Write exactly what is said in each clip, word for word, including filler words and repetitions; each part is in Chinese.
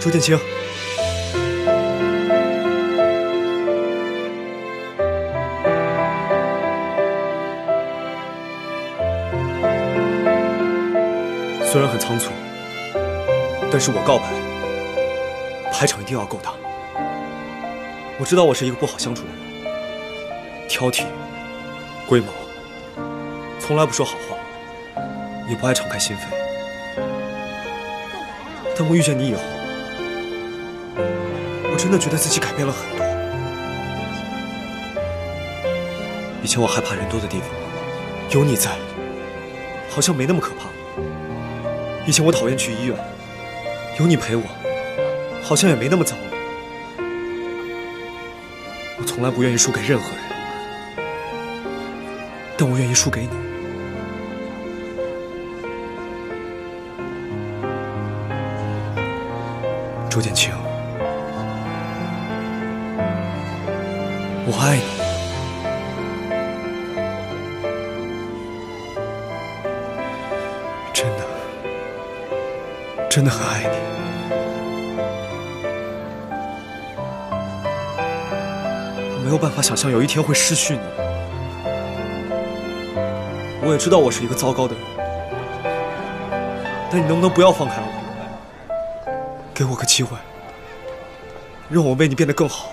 朱剑清。 虽然很仓促，但是我告白，排场一定要够大。我知道我是一个不好相处的人，挑剔、龟毛，从来不说好话，也不爱敞开心扉。但我遇见你以后，我真的觉得自己改变了很多。以前我害怕人多的地方，有你在，好像没那么可怕。 以前我讨厌去医院，有你陪我，好像也没那么糟。我从来不愿意输给任何人，但我愿意输给你。周剑清，我爱你。 真的很爱你。我没有办法想象有一天会失去你。我也知道我是一个糟糕的人，但你能不能不要放开我？给我个机会，让我为你变得更好。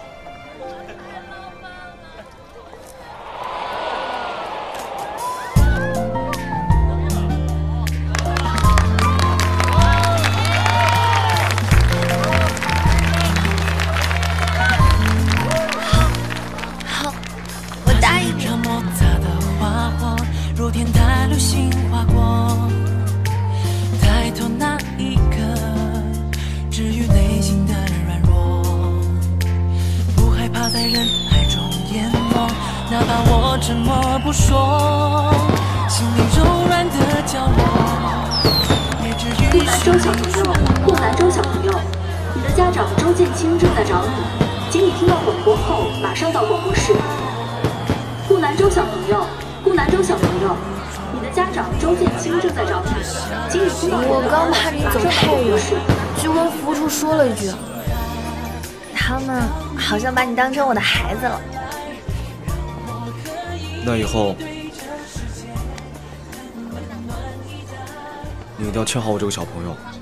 好像把你当成我的孩子了。那以后，你一定要劝好我这个小朋友。